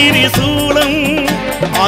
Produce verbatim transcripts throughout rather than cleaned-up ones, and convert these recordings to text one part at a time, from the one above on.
திரிசூலம்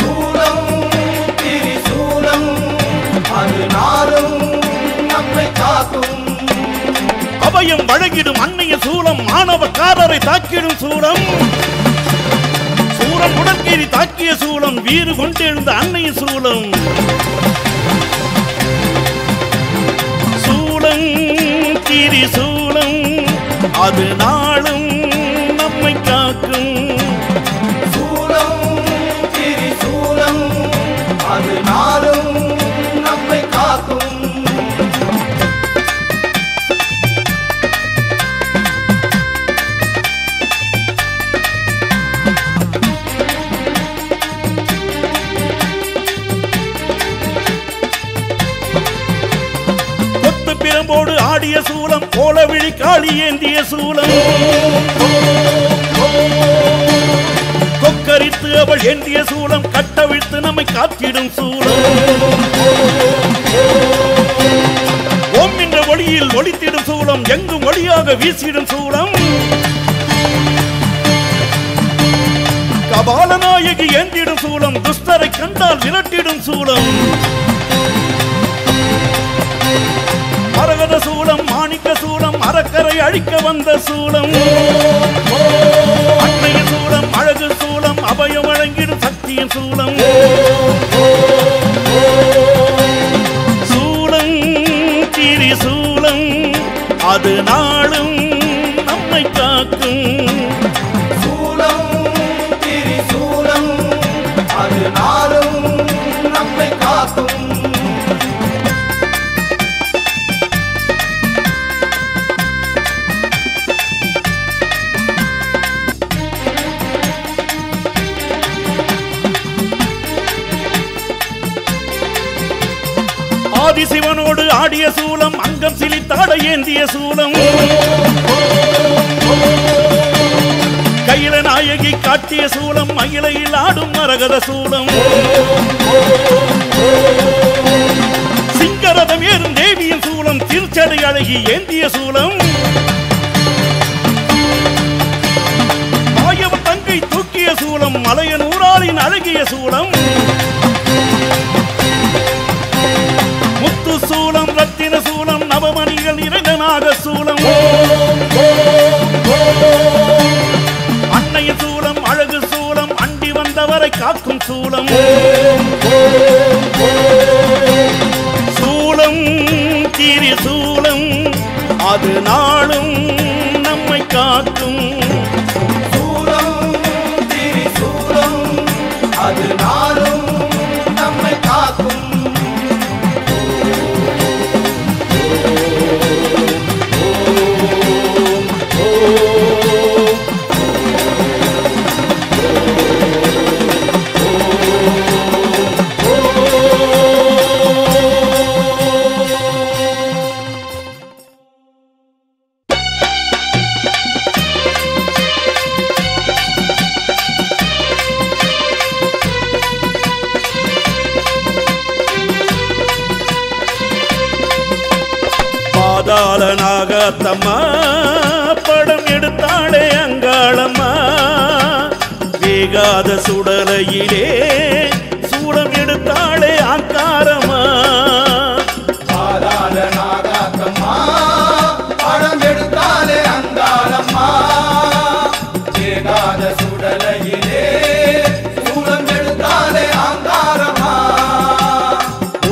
சூலம் திரிசூலம் அது நாளும் நம்மை காக்கும். அபயம் வழங்கிடும் அன்னைய சூலம் மாணவக்காரரை தாக்கிடும் சூலம். சூரம் உடற்கேறி தாக்கிய சூலம் வீறு கொண்டெழுந்த அன்னைய சூலம். சூலம் திரிசூலம் அது நாளும் நம்மை காக்கும். சூலம் திரிசூலம் அது நாளும் நம்மை காக்கும். கொத்து பிரம்போடு ஆடிய சூலம் கோல விழி காளி ஏந்திய சூலம். கொக்கரித்து அவள் ஏந்திய சூலம் கட்டவிழ்த்து நம்மை காத்திடும் சூலம். ஓம் என்ற ஒளியில் ஒளித்திடும் சூலம் எங்கும் ஒளியாக வீசிடும் சூலம். கபாலநாயகி ஏந்திடும் சூலம் துஷ்டரை கண்டால் விரட்டிடும் சூலம். மரகத சூலம் மாணிக்க சூலம் அரக்கரை அழிக்க வந்த சூலம். அன்னைய சூலம் அழகு சூலம் அபயம் வழங்கிடும் சக்தியின் சூலம். சூலம் திரிசூலம் அது நாளும் நம்மை காக்கும். சூலம் திரிசூலம் அது நாளும் நம்மை காக்கும். ஆதிசிவனோடு ஆடிய சூலம் அங்கம் சிலித்தாட ஏந்திய சூலம். கையில நாயகி காட்டிய சூலம் மயிலையில் ஆடும் மரகத சூலம். சிங்கரதம் ஏறும் தேவியின் சூலம் திருச்சடை அழகி ஏந்திய சூலம். மாயவ தங்கை தூக்கிய சூலம் மலையன் ஊராளின் அழகிய சூலம். முத்து சூலம் ரத்தின சூலம் நவமணிகள் இறைவனாக சூலம். அன்னைய சூலம் அழகு சூலம் அண்டி வந்தவரை காக்கும் சூலம். சூலம் திரிசூலம் அது நாளும் நம்மை காக்கும். சூலம் திரிசூலம் அது நாளும் நம்மை காக்கும். நாகத்தம்மா படம் எடுத்தாளே அங்காளம்மா வேகாத சுடலையிலே சூலம் எடுத்தாளே ஆங்காரம்மா. நாகத்தம்மா படம் எடுத்தாளே அங்காளம்மா வேகாத சுடலையிலே சூலம் எடுத்தாளே ஆங்காரம்மா.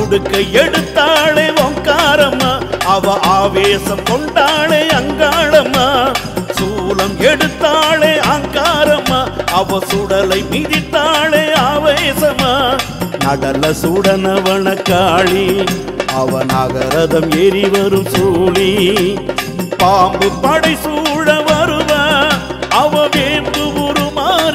உடுக்கை எடுத்தாளே ஓங்காரம்மா அவ ஆவேசம் கொண்டாளே அங்காளம்மா. சூலம் எடுத்தாளே அங்காரம்மா அவ சுடலை மிதித்தாளே ஆவேசமா. நடல சுடனவன காளி அவ நாகரதம் ஏறி வரும் சூழி. பாம்பு படை சூழ வருவ அவ வேம்பு உருமாறி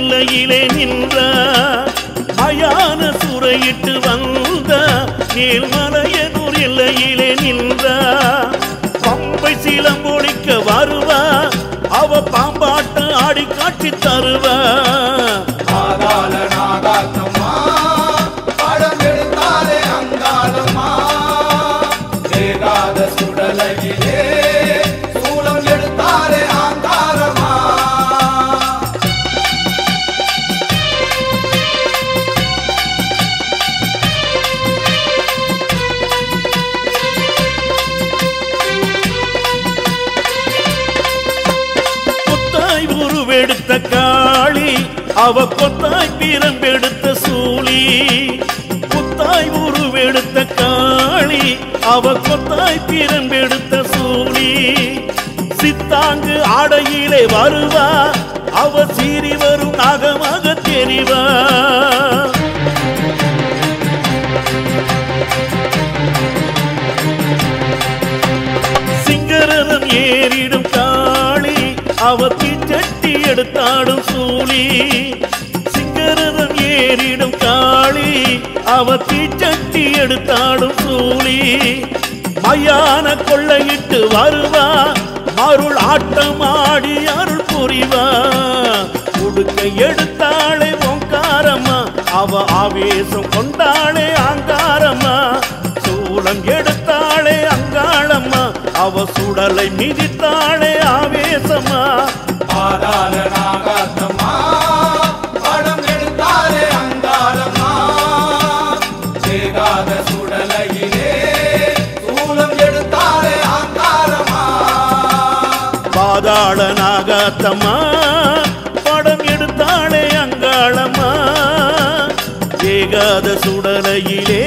எல்லையிலே நின்ற மயான சுரையிட்டு வந்த நீல் மலையனூர் எல்லையிலே நின்ற பம்பை சீலம் ஒழிக்க வருவா அவ பாம்பாட்ட ஆடி காட்சி தருவ ஆகால நாகாத்தம்மா படம் எடுத்தாலே அங்காளம்மா தேகாத சுடலையிலே சூலம் எடுத்தாலே ஆங்காரமா அவ கொத்தாய் பிரம்பெடுத்த சூளி கொத்தாய் உருவெடுத்த காளி அவ கொத்தாய் பிரம்பெடுத்த சூளி சித்தாங்கு ஆடையிலே வருவா அவ சீறி வரும் நாகமாக தெரிவா சிங்கரனம் ஏறிடும் காளி அவ தீச்சட்டி எடுத்தாடும் சூளி சிங்கரதம் ஏறிடும் காளி அவ தீச்சட்டி எடுத்தாடும் சூளி மயான கொள்ளையிட்டு வருவா அருள் ஆட்டம் ஆடி அருள் புரிவா உடுக்க எடுத்தாளே ஓங்காரமா அவ ஆவேசம் கொண்டாளே ஆங்காரமா சூலம் எடுத்தாளே அங்காளம்மா அவ சுடலை மிதித்தாளே ஆவேசமா ஆகால நாகாத்தம்மா படம் எடுத்தாலே அங்காளம்மா சேகாத சுடலையிலே சூலம் எடுத்தாலே ஆங்காரமா பாதாள நாகாத்தம்மா படம் எடுத்தாலே அங்காளம்மா சேகாத சுடலையிலே